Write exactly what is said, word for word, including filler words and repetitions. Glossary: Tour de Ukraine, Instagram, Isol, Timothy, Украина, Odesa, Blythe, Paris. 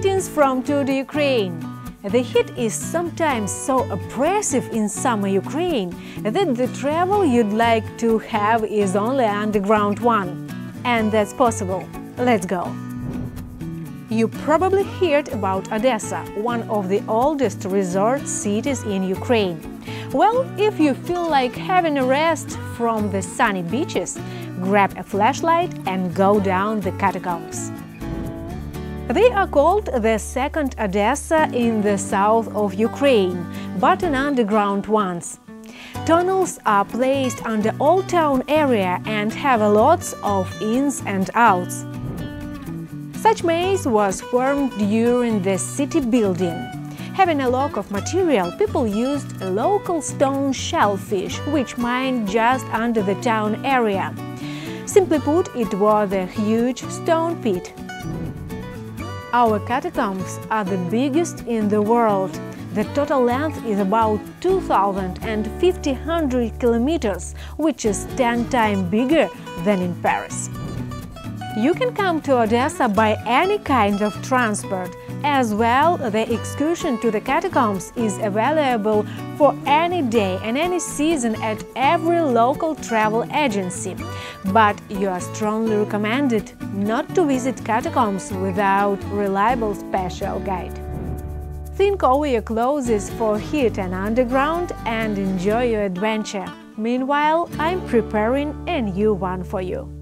Greetings from Tour de Ukraine. The heat is sometimes so oppressive in summer Ukraine that the travel you'd like to have is only an underground one. And that's possible. Let's go. You probably heard about Odesa, one of the oldest resort cities in Ukraine. Well, if you feel like having a rest from the sunny beaches, grab a flashlight and go down the catacombs. They are called the second Odesa in the south of Ukraine, but an underground ones. Tunnels are placed under old town area and have lots of ins and outs. Such maze was formed during the city building. Having a lack of material, people used a local stone shellfish, which mined just under the town area. Simply put, it was a huge stone pit. Our catacombs are the biggest in the world. The total length is about two thousand fifty kilometers, which is ten times bigger than in Paris. You can come to Odesa by any kind of transport. As well, the excursion to the catacombs is available for any day and any season at every local travel agency. But you are strongly recommended not to visit catacombs without reliable special guide. Think over your clothes for heat and underground and enjoy your adventure. Meanwhile, I'm preparing a new one for you.